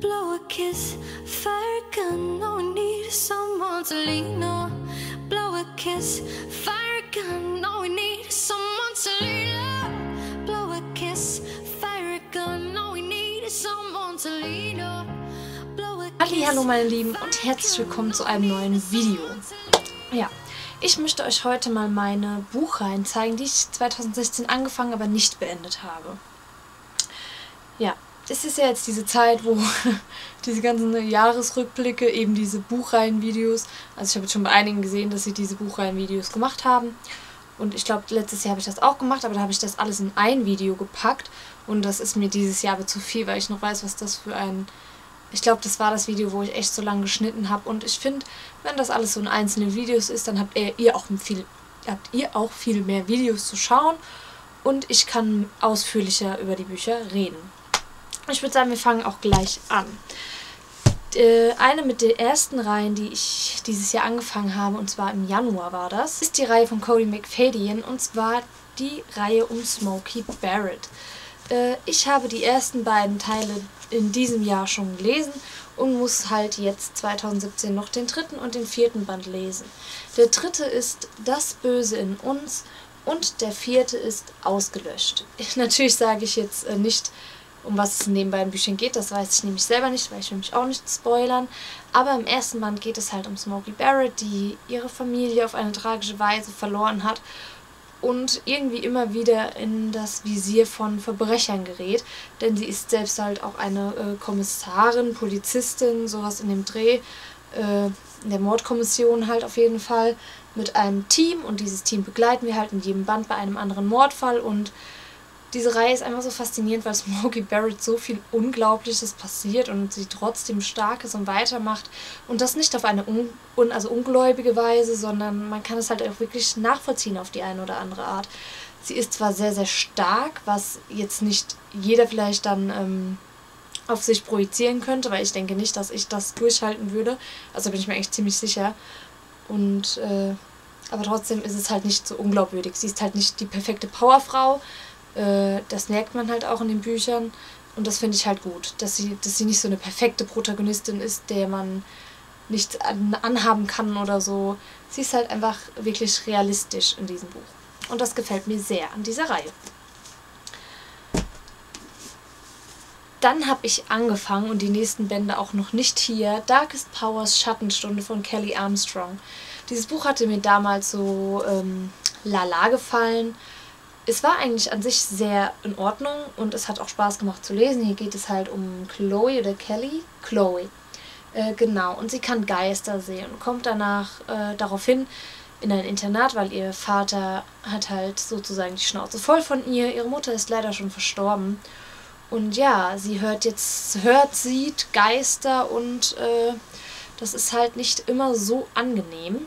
blow a kiss, fire gun, no one needs someone to lean on. Blow a kiss, fire gun, no one needs someone to lean on. Blow a kiss, fire gun, no one needs someone to lean on. Hallo meine Lieben und herzlich willkommen zu einem neuen Video. Ja, ich möchte euch heute mal meine Buchreihen zeigen, die ich 2016 angefangen, aber nicht beendet habe. Ja, es ist ja jetzt diese Zeit, wo diese ganzen Jahresrückblicke, eben diese Buchreihenvideos, also ich habe jetzt schon bei einigen gesehen, dass sie diese Buchreihenvideos gemacht haben. Und ich glaube, letztes Jahr habe ich das auch gemacht, aber da habe ich das alles in ein Video gepackt. Und das ist mir dieses Jahr aber zu viel, weil ich noch weiß, was das für ein... Ich glaube, das war das Video, wo ich echt so lange geschnitten habe. Und ich finde, wenn das alles so in einzelnen Videos ist, dann habt ihr auch viel mehr Videos zu schauen. Und ich kann ausführlicher über die Bücher reden. Ich würde sagen, wir fangen auch gleich an. Eine mit den ersten Reihen, die ich dieses Jahr angefangen habe, und zwar im Januar war das, ist die Reihe von Cody McFadyen, und zwar die Reihe um Smokey Barrett. Ich habe die ersten beiden Teile in diesem Jahr schon gelesen und muss halt jetzt 2017 noch den dritten und den vierten Band lesen. Der dritte ist Das Böse in uns und der vierte ist Ausgelöscht. Natürlich sage ich jetzt nicht, um was es in den beiden Büchern geht, das weiß ich nämlich selber nicht, weil ich will mich auch nicht spoilern. Aber im ersten Band geht es halt um Smokey Barrett, die ihre Familie auf eine tragische Weise verloren hat und irgendwie immer wieder in das Visier von Verbrechern gerät, denn sie ist selbst halt auch eine Kommissarin, Polizistin, sowas in dem Dreh, in der Mordkommission halt auf jeden Fall, mit einem Team, und dieses Team begleiten wir halt in jedem Band bei einem anderen Mordfall. Und diese Reihe ist einfach so faszinierend, weil Smokey Barrett so viel Unglaubliches passiert und sie trotzdem stark ist und weitermacht. Und das nicht auf eine ungläubige Weise, sondern man kann es halt auch wirklich nachvollziehen auf die eine oder andere Art. Sie ist zwar sehr, sehr stark, was jetzt nicht jeder vielleicht dann auf sich projizieren könnte, weil ich denke nicht, dass ich das durchhalten würde. Also bin ich mir eigentlich ziemlich sicher. Und aber trotzdem ist es halt nicht so unglaubwürdig. Sie ist halt nicht die perfekte Powerfrau. Das merkt man halt auch in den Büchern, und das finde ich halt gut, dass sie nicht so eine perfekte Protagonistin ist, der man nichts anhaben kann oder so. Sie ist halt einfach wirklich realistisch in diesem Buch, und das gefällt mir sehr an dieser Reihe. Dann habe ich angefangen, und die nächsten Bände auch noch nicht hier, Darkest Powers Schattenstunde von Kelly Armstrong. Dieses Buch hatte mir damals so lala gefallen. Es war eigentlich an sich sehr in Ordnung und es hat auch Spaß gemacht zu lesen. Hier geht es halt um Chloe oder Kelly. Chloe. Genau. Und sie kann Geister sehen und kommt danach daraufhin in ein Internat, weil ihr Vater hat halt sozusagen die Schnauze voll von ihr. Ihre Mutter ist leider schon verstorben. Und ja, sie sieht Geister, und das ist halt nicht immer so angenehm.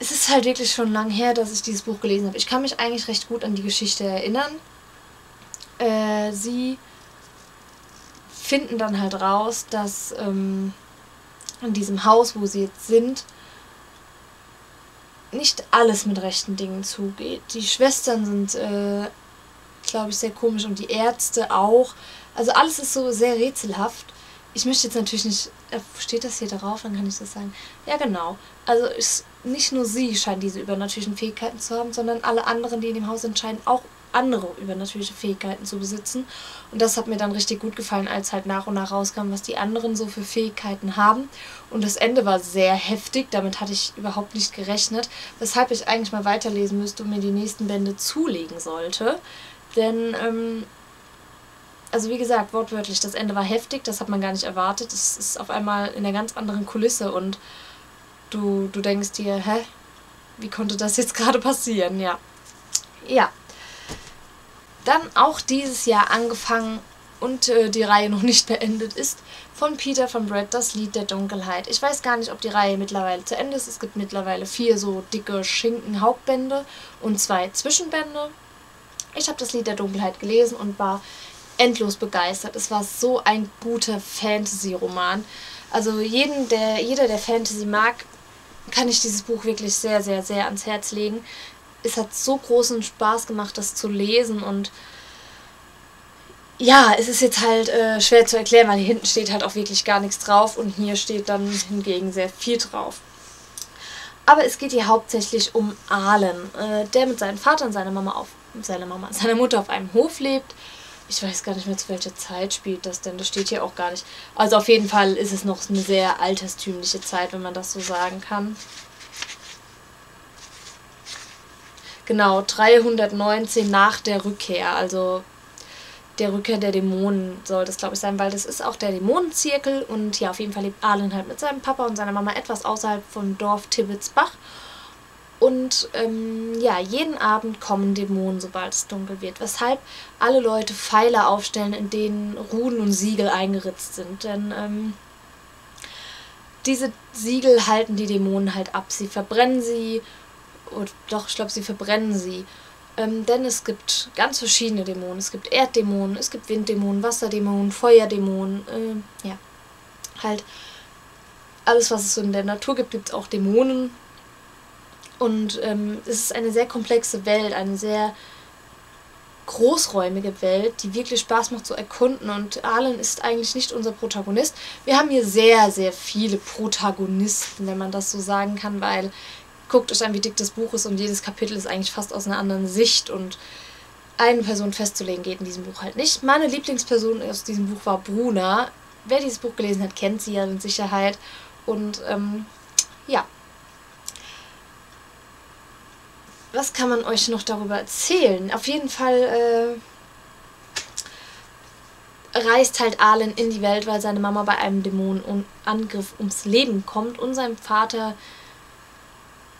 Es ist halt wirklich schon lang her, dass ich dieses Buch gelesen habe. Ich kann mich eigentlich recht gut an die Geschichte erinnern. Sie finden dann halt raus, dass in diesem Haus, wo sie jetzt sind, nicht alles mit rechten Dingen zugeht. Die Schwestern sind, glaube ich, sehr komisch, und die Ärzte auch. Also alles ist so sehr rätselhaft. Ich möchte jetzt natürlich nicht... Steht das hier drauf? Dann kann ich das sagen. Ja, genau. Also nicht nur sie scheint diese übernatürlichen Fähigkeiten zu haben, sondern alle anderen, die in dem Haus sind, scheinen auch andere übernatürliche Fähigkeiten zu besitzen. Und das hat mir dann richtig gut gefallen, als halt nach und nach rauskam, was die anderen so für Fähigkeiten haben. Und das Ende war sehr heftig. Damit hatte ich überhaupt nicht gerechnet, weshalb ich eigentlich mal weiterlesen müsste und mir die nächsten Bände zulegen sollte. Denn... also wie gesagt, wortwörtlich, das Ende war heftig, das hat man gar nicht erwartet. Es ist auf einmal in einer ganz anderen Kulisse, und du denkst dir, hä, wie konnte das jetzt gerade passieren? Ja. Ja. Dann auch dieses Jahr angefangen und die Reihe noch nicht beendet ist, von Peter von Brett, Das Lied der Dunkelheit. Ich weiß gar nicht, ob die Reihe mittlerweile zu Ende ist. Es gibt mittlerweile 4 so dicke Schinken-Hauptbände und 2 Zwischenbände. Ich habe Das Lied der Dunkelheit gelesen und war... endlos begeistert. Es war so ein guter Fantasy-Roman. Also jeder, der Fantasy mag, kann ich dieses Buch wirklich sehr, sehr, sehr ans Herz legen. Es hat so großen Spaß gemacht, das zu lesen, und Ja, es ist jetzt halt schwer zu erklären, weil hier hinten steht halt auch wirklich gar nichts drauf und hier steht dann hingegen sehr viel drauf. Aber es geht hier hauptsächlich um Ahlen, der mit seinem Vater und seiner Mutter auf einem Hof lebt. Ich weiß gar nicht mehr, zu welcher Zeit spielt das denn. Das steht hier auch gar nicht. Also auf jeden Fall ist es noch eine sehr alterstümliche Zeit, wenn man das so sagen kann. Genau, 319 nach der Rückkehr, also der Rückkehr der Dämonen soll das, glaube ich, sein, weil das ist auch der Dämonenzirkel. Und ja, auf jeden Fall lebt Ahlen halt mit seinem Papa und seiner Mama etwas außerhalb vom Dorf Tibitzbach. Und ja, jeden Abend kommen Dämonen, sobald es dunkel wird, weshalb alle Leute Pfeiler aufstellen, in denen Ruden und Siegel eingeritzt sind. Denn diese Siegel halten die Dämonen halt ab. Sie verbrennen sie, oder doch, ich glaube, sie verbrennen sie. Denn es gibt ganz verschiedene Dämonen. Es gibt Erddämonen, es gibt Winddämonen, Wasserdämonen, Feuerdämonen. Ja, halt alles, was es so in der Natur gibt, gibt es auch Dämonen. Und es ist eine sehr komplexe Welt, eine sehr großräumige Welt, die wirklich Spaß macht zu erkunden. Und Ahlen ist eigentlich nicht unser Protagonist. Wir haben hier sehr, sehr viele Protagonisten, wenn man das so sagen kann, weil guckt euch an, wie dick das Buch ist und jedes Kapitel ist eigentlich fast aus einer anderen Sicht. Und eine Person festzulegen geht in diesem Buch halt nicht. Meine Lieblingsperson aus diesem Buch war Bruna. Wer dieses Buch gelesen hat, kennt sie ja mit Sicherheit. Und ja. Was kann man euch noch darüber erzählen? Auf jeden Fall reist halt Ahlen in die Welt, weil seine Mama bei einem Dämonenangriff ums Leben kommt und seinem Vater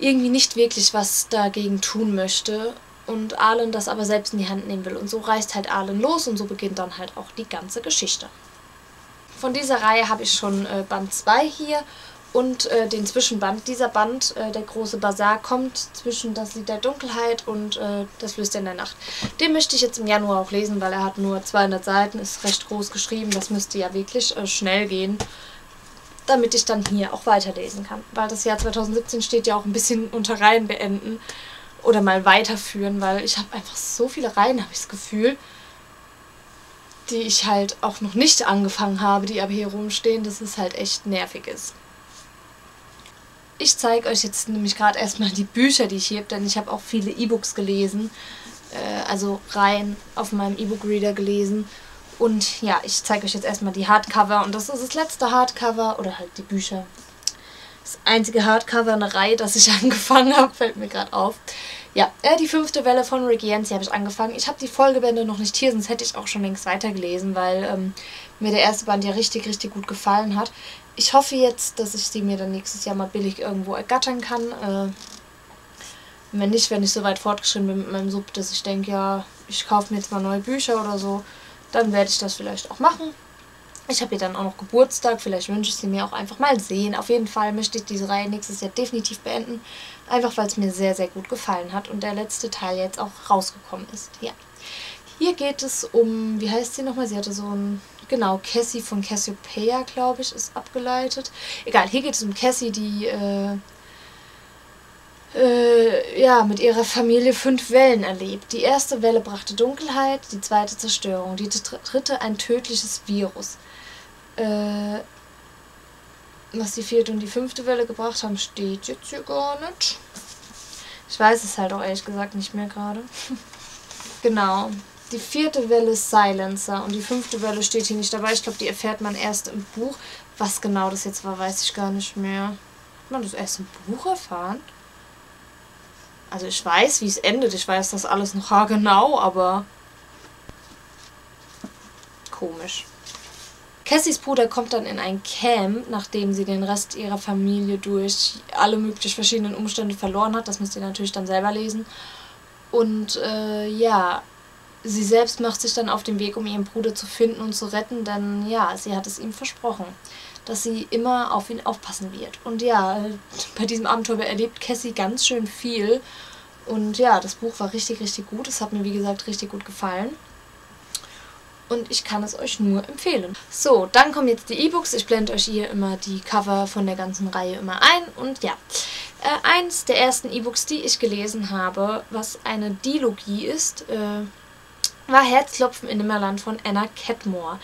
irgendwie nicht wirklich was dagegen tun möchte und Ahlen das aber selbst in die Hand nehmen will. Und so reist halt Ahlen los und so beginnt dann halt auch die ganze Geschichte. Von dieser Reihe habe ich schon Band 2 hier. Und den Zwischenband, dieser Band, der große Bazar, kommt zwischen Das Lied der Dunkelheit und Das Flüstern der Nacht. Den möchte ich jetzt im Januar auch lesen, weil er hat nur 200 Seiten, ist recht groß geschrieben. Das müsste ja wirklich schnell gehen, damit ich dann hier auch weiterlesen kann. Weil das Jahr 2017 steht ja auch ein bisschen unter Reihen beenden oder mal weiterführen, weil ich habe einfach so viele Reihen, habe ich das Gefühl, die ich halt auch noch nicht angefangen habe, die aber hier rumstehen, dass es halt echt nervig ist. Ich zeige euch jetzt nämlich gerade erstmal die Bücher, die ich hier habe, denn ich habe auch viele E-Books gelesen, also rein auf meinem E-Book-Reader gelesen. Und ja, ich zeige euch jetzt erstmal die Hardcover und das ist das letzte Hardcover, oder halt die Bücher. Das einzige Hardcover in der Reihe, das ich angefangen habe, fällt mir gerade auf. Ja, die fünfte Welle von Rick Yancey habe ich angefangen. Ich habe die Folgebände noch nicht hier, sonst hätte ich auch schon längst weitergelesen, weil mir der erste Band ja richtig, richtig gut gefallen hat. Ich hoffe jetzt, dass ich die mir dann nächstes Jahr mal billig irgendwo ergattern kann. Wenn nicht, wenn ich so weit fortgeschritten bin mit meinem Sub, dass ich denke, ja, ich kaufe mir jetzt mal neue Bücher oder so, dann werde ich das vielleicht auch machen. Ich habe hier dann auch noch Geburtstag, vielleicht wünsche ich sie mir auch einfach mal sehen. Auf jeden Fall möchte ich diese Reihe nächstes Jahr definitiv beenden, einfach weil es mir sehr, sehr gut gefallen hat und der letzte Teil jetzt auch rausgekommen ist. Ja. Hier geht es um, wie heißt sie nochmal? Sie hatte so ein... Genau, Cassie von Cassiopeia, glaube ich, ist abgeleitet. Egal, hier geht es um Cassie, die ja, mit ihrer Familie 5 Wellen erlebt. Die erste Welle brachte Dunkelheit, die zweite Zerstörung, die dritte ein tödliches Virus. Was die vierte und die fünfte Welle gebracht haben, steht jetzt hier gar nicht. Ich weiß es halt auch ehrlich gesagt nicht mehr gerade. Genau. Die vierte Welle ist Silencer und die fünfte Welle steht hier nicht dabei. Ich glaube, die erfährt man erst im Buch. Was genau das jetzt war, weiß ich gar nicht mehr. Hat man das erst im Buch erfahren? Also ich weiß, wie es endet. Ich weiß das alles noch haargenau, aber... komisch. Cassies Bruder kommt dann in ein Camp, nachdem sie den Rest ihrer Familie durch alle möglichen verschiedenen Umstände verloren hat. Das müsst ihr natürlich dann selber lesen. Und ja... sie selbst macht sich dann auf den Weg, um ihren Bruder zu finden und zu retten, denn ja, sie hat es ihm versprochen, dass sie immer auf ihn aufpassen wird. Und ja, bei diesem Abenteuer erlebt Cassie ganz schön viel. Und ja, das Buch war richtig, richtig gut. Es hat mir, wie gesagt, richtig gut gefallen. Und ich kann es euch nur empfehlen. So, dann kommen jetzt die E-Books. Ich blende euch hier immer die Cover von der ganzen Reihe immer ein. Und ja, eins der ersten E-Books, die ich gelesen habe, was eine Dilogie ist, war Herzklopfen in Nimmerland von Anna Catmore.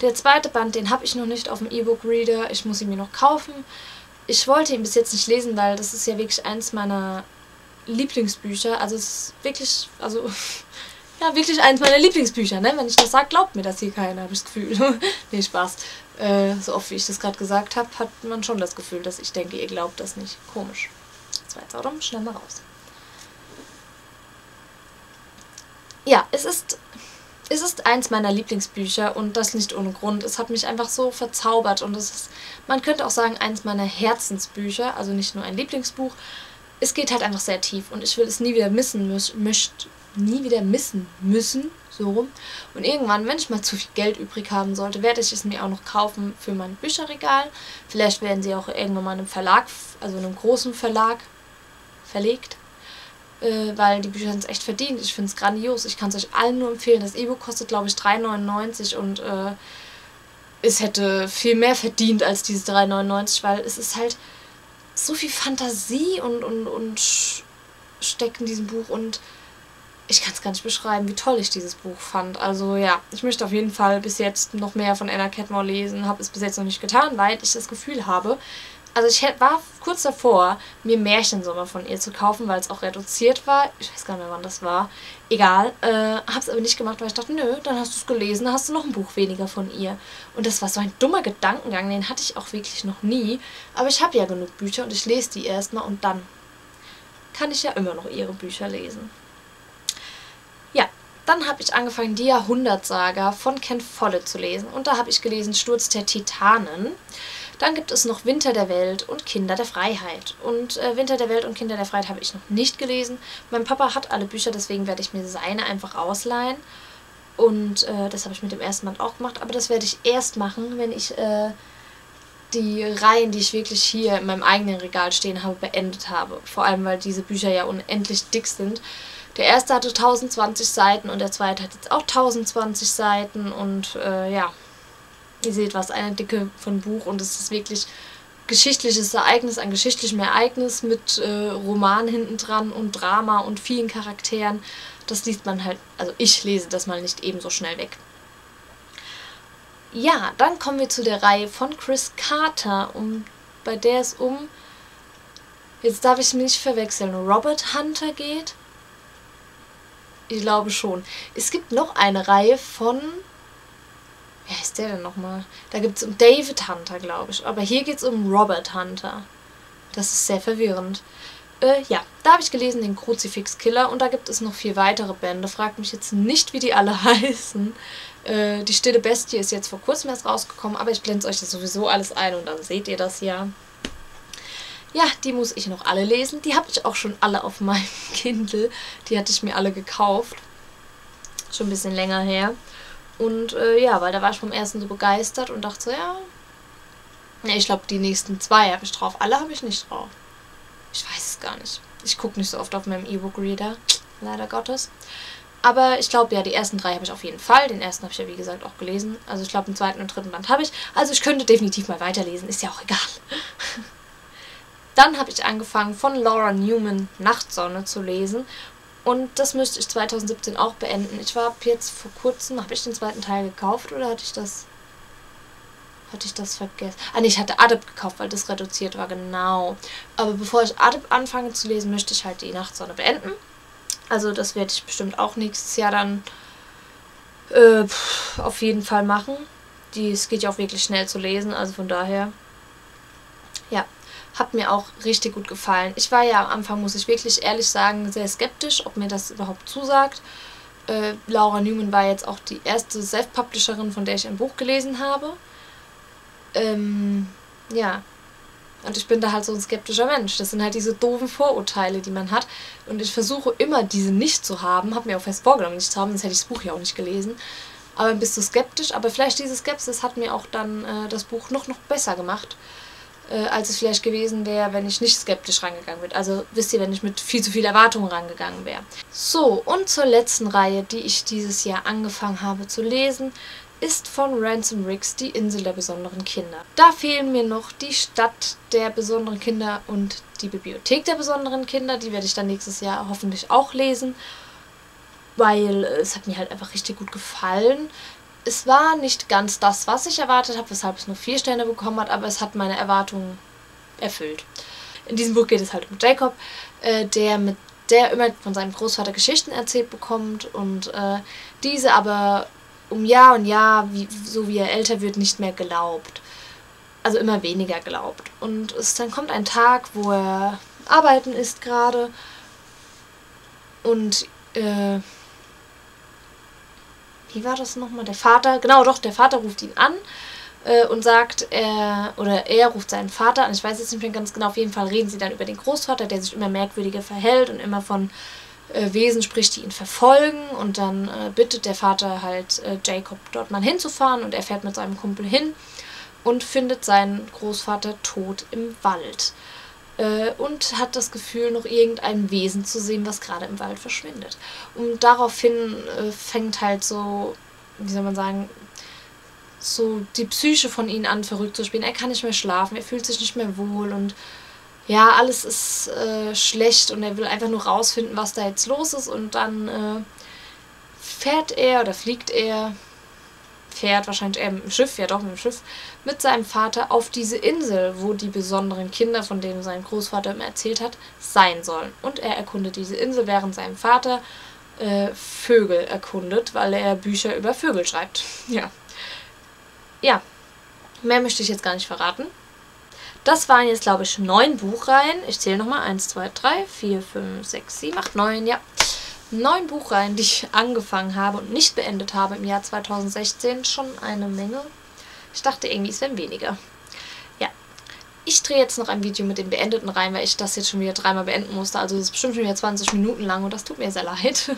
Der zweite Band, den habe ich noch nicht auf dem E-Book-Reader, ich muss ihn mir noch kaufen. Ich wollte ihn bis jetzt nicht lesen, weil das ist ja wirklich eins meiner Lieblingsbücher. Also es ist wirklich, also ja, wirklich eins meiner Lieblingsbücher, ne? Wenn ich das sage, glaubt mir das hier keiner, habe ich das Gefühl. Nee, Spaß. So oft wie ich das gerade gesagt habe, hat man schon das Gefühl, dass ich denke, ihr glaubt das nicht. Komisch. Das war jetzt auch schnell mal raus. Ja, es ist eins meiner Lieblingsbücher und das nicht ohne Grund. Es hat mich einfach so verzaubert und es ist, man könnte auch sagen, eins meiner Herzensbücher, also nicht nur ein Lieblingsbuch. Es geht halt einfach sehr tief und ich will es nie wieder missen müssen, so rum. Und irgendwann, wenn ich mal zu viel Geld übrig haben sollte, werde ich es mir auch noch kaufen für mein Bücherregal. Vielleicht werden sie auch irgendwann mal einem Verlag, also einem großen Verlag, verlegt. Weil die Bücher sind es echt verdient. Ich finde es grandios. Ich kann es euch allen nur empfehlen. Das E-Book kostet, glaube ich, 3,99 € und es hätte viel mehr verdient als diese 3,99 €, weil es ist halt so viel Fantasie und steckt in diesem Buch und ich kann es gar nicht beschreiben, wie toll ich dieses Buch fand. Also ja, ich möchte auf jeden Fall bis jetzt noch mehr von Anna Catmore lesen. Habe es bis jetzt noch nicht getan, weil ich das Gefühl habe, also ich war kurz davor, mir Märchensommer von ihr zu kaufen, weil es auch reduziert war. Ich weiß gar nicht mehr, wann das war. Egal. Habe es aber nicht gemacht, weil ich dachte, nö, dann hast du es gelesen, dann hast du noch ein Buch weniger von ihr. Und das war so ein dummer Gedankengang, den hatte ich auch wirklich noch nie. Aber ich habe ja genug Bücher und ich lese die erstmal und dann kann ich ja immer noch ihre Bücher lesen. Ja, dann habe ich angefangen, die Jahrhundertsaga von Ken Follett zu lesen. Und da habe ich gelesen Sturz der Titanen. Dann gibt es noch Winter der Welt und Kinder der Freiheit. Und Winter der Welt und Kinder der Freiheit habe ich noch nicht gelesen. Mein Papa hat alle Bücher, deswegen werde ich mir seine einfach ausleihen. Und das habe ich mit dem ersten Band auch gemacht. Aber das werde ich erst machen, wenn ich die Reihen, die ich wirklich hier in meinem eigenen Regal stehen habe, beendet habe. Vor allem, weil diese Bücher ja unendlich dick sind. Der erste hatte 1020 Seiten und der zweite hat jetzt auch 1020 Seiten und ja... Ihr seht was, eine Dicke von Buch und es ist wirklich geschichtliches Ereignis, ein geschichtlichem Ereignis mit Roman hinten dran und Drama und vielen Charakteren. Das liest man halt, also ich lese das mal nicht ebenso schnell weg. Ja, dann kommen wir zu der Reihe von Chris Carter, bei der es jetzt darf ich es nicht verwechseln, Robert Hunter geht? Ich glaube schon. Es gibt noch eine Reihe von... Wer heißt der denn nochmal? Da gibt es um David Hunter, glaube ich. Aber hier geht es um Robert Hunter. Das ist sehr verwirrend. Ja, da habe ich gelesen den Kruzifix Killer und da gibt es noch 4 weitere Bände. Fragt mich jetzt nicht, wie die alle heißen. Die stille Bestie ist jetzt vor kurzem erst rausgekommen, aber ich blende euch das sowieso alles ein und dann seht ihr das ja. Ja, die muss ich noch alle lesen. Die habe ich auch schon alle auf meinem Kindle. Die hatte ich mir alle gekauft. Schon ein bisschen länger her. Und ja, weil da war ich vom ersten so begeistert und dachte so, ja, ich glaube, die nächsten 2 habe ich drauf. Alle habe ich nicht drauf. Ich weiß es gar nicht. Ich gucke nicht so oft auf meinem E-Book-Reader, leider Gottes. Aber ich glaube, ja, die ersten 3 habe ich auf jeden Fall. Den ersten habe ich ja, wie gesagt, auch gelesen. Also ich glaube, den zweiten und dritten Band habe ich. Also ich könnte definitiv mal weiterlesen, ist ja auch egal. Dann habe ich angefangen, von Laura Newman Nachtsonne zu lesen. Und das müsste ich 2017 auch beenden. Ich war jetzt vor kurzem, habe ich den zweiten Teil gekauft oder hatte ich das vergessen? Ah ne, ich hatte Adep gekauft, weil das reduziert war, genau. Aber bevor ich Adep anfange zu lesen, möchte ich halt die Nachtsonne beenden. Also das werde ich bestimmt auch nächstes Jahr dann auf jeden Fall machen. Es geht ja auch wirklich schnell zu lesen, also von daher, ja. Hat mir auch richtig gut gefallen. Ich war ja am Anfang, muss ich wirklich ehrlich sagen, sehr skeptisch, ob mir das überhaupt zusagt. Laura Newman war jetzt auch die erste Self-Publisherin, von der ich ein Buch gelesen habe. Ja, und ich bin da halt so ein skeptischer Mensch. Das sind halt diese doofen Vorurteile, die man hat. Und ich versuche immer, diese nicht zu haben. Habe mir auch fest vorgenommen, nicht zu haben, sonst hätte ich das Buch ja auch nicht gelesen. Aber bist du skeptisch? Aber vielleicht diese Skepsis hat mir auch dann das Buch noch besser gemacht, als es vielleicht gewesen wäre, wenn ich nicht skeptisch rangegangen wäre. Also wisst ihr, wenn ich mit viel zu viel Erwartungen rangegangen wäre. So, und zur letzten Reihe, die ich dieses Jahr angefangen habe zu lesen, ist von Ransom Riggs, Die Insel der besonderen Kinder. Da fehlen mir noch Die Stadt der besonderen Kinder und Die Bibliothek der besonderen Kinder. Die werde ich dann nächstes Jahr hoffentlich auch lesen. weil es hat mir halt einfach richtig gut gefallen. Es war nicht ganz das, was ich erwartet habe, weshalb es nur 4 Sterne bekommen hat, aber es hat meine Erwartungen erfüllt. In diesem Buch geht es halt um Jacob, der immer von seinem Großvater Geschichten erzählt bekommt und diese aber um Jahr und Jahr, so wie er älter wird, nicht mehr glaubt. Also immer weniger glaubt. Und dann kommt ein Tag, wo er arbeiten ist gerade und wie war das nochmal? Der Vater, genau, doch, der Vater ruft ihn an und sagt, er ruft seinen Vater an, ich weiß jetzt nicht mehr ganz genau, auf jeden Fall reden sie dann über den Großvater, der sich immer merkwürdiger verhält und immer von Wesen spricht, die ihn verfolgen, und dann bittet der Vater halt Jacob, dort mal hinzufahren, und er fährt mit seinem Kumpel hin und findet seinen Großvater tot im Wald und hat das Gefühl, noch irgendein Wesen zu sehen, was gerade im Wald verschwindet. Und daraufhin fängt halt so, wie soll man sagen, so die Psyche von ihm an, verrückt zu spielen. Er kann nicht mehr schlafen, er fühlt sich nicht mehr wohl und ja, alles ist schlecht und er will einfach nur rausfinden, was da jetzt los ist, und dann fährt wahrscheinlich eher mit dem Schiff, ja doch mit dem Schiff, mit seinem Vater auf diese Insel, wo die besonderen Kinder, von denen sein Großvater immer erzählt hat, sein sollen. Und er erkundet diese Insel, während sein Vater Vögel erkundet, weil er Bücher über Vögel schreibt. Ja. Ja, mehr möchte ich jetzt gar nicht verraten. Das waren jetzt, glaube ich, 9 Buchreihen. Ich zähle nochmal. 1, 2, 3, 4, 5, 6, 7, 8, 9, ja. 9 Buchreihen, die ich angefangen habe und nicht beendet habe im Jahr 2016. Schon eine Menge. Ich dachte irgendwie, es wären weniger. Ja, ich drehe jetzt noch ein Video mit den beendeten Reihen, weil ich das jetzt schon wieder 3-mal beenden musste. Also das ist bestimmt schon wieder 20 Minuten lang und das tut mir sehr leid.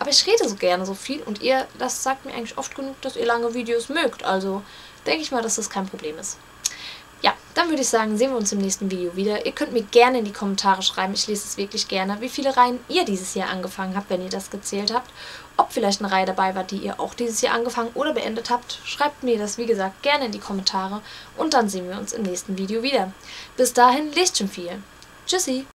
Aber ich rede so gerne so viel und ihr, das sagt mir eigentlich oft genug, dass ihr lange Videos mögt. Also denke ich mal, dass das kein Problem ist. Ja, dann würde ich sagen, sehen wir uns im nächsten Video wieder. Ihr könnt mir gerne in die Kommentare schreiben, ich lese es wirklich gerne, wie viele Reihen ihr dieses Jahr angefangen habt, wenn ihr das gezählt habt. Ob vielleicht eine Reihe dabei war, die ihr auch dieses Jahr angefangen oder beendet habt, schreibt mir das, wie gesagt, gerne in die Kommentare. Und dann sehen wir uns im nächsten Video wieder. Bis dahin, lest schon viel. Tschüssi!